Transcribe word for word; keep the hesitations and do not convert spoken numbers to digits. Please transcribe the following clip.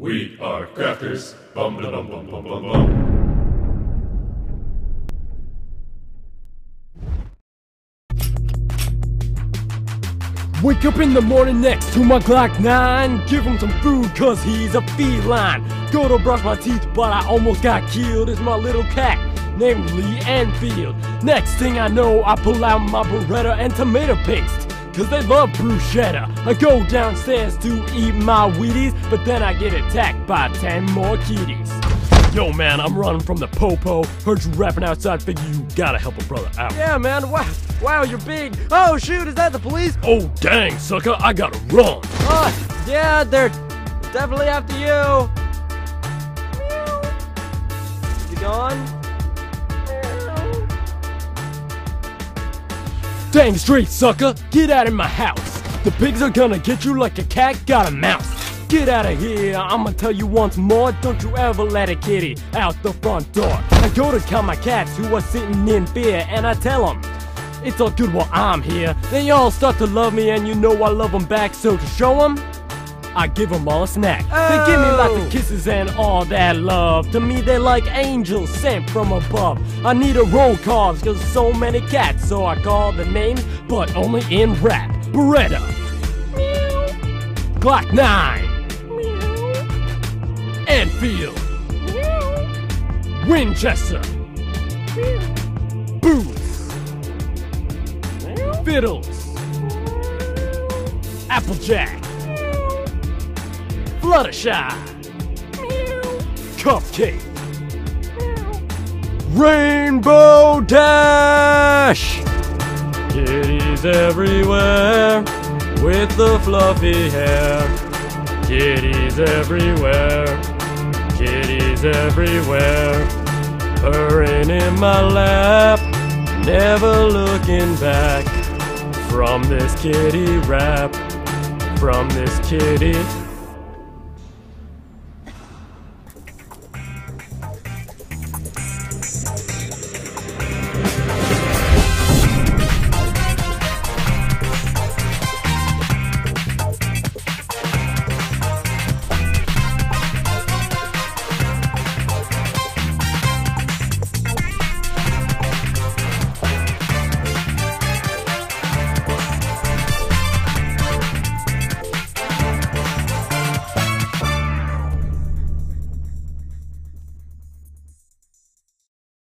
We are crafters. Bum bum bum bum bum bum bum. Wake up in the morning next to my Glock nine. Give him some food cause he's a feline. Go to brush my teeth but I almost got killed. It's my little cat named Lee Anfield. Next thing I know I pull out my Beretta and tomato paste, cause they love bruschetta. I go downstairs to eat my Wheaties, but then I get attacked by ten more kitties. Yo man, I'm running from the po-po. Heard you rapping outside, figure you gotta help a brother out. Yeah man, wow, wow you're big. Oh shoot, is that the police? Oh dang sucker, I gotta run. Oh, yeah, they're definitely after you. Is he gone? Dang straight sucker, get out of my house. The pigs are gonna get you like a cat got a mouse. Get out of here, I'ma tell you once more, don't you ever let a kitty out the front door. I go to count my cats who are sitting in fear, and I tell them, it's all good while I'm here. They all start to love me and you know I love them back, so to show them, I give them all a snack. Oh. They give me lots of kisses and all that love. To me they're like angels sent from above. I need a roll call cause so many cats, so I call the names, but only in rap. Beretta, Glock nine, Anfield, yeah. Winchester, yeah. Boots, yeah. Fiddles, yeah. Applejack, yeah. Fluttershy, yeah. Cupcake, yeah. Rainbow Dash. Kitties everywhere with the fluffy hair. Kitties everywhere. Kitties everywhere, purring in my lap, never looking back. From this kitty rap, from this kitty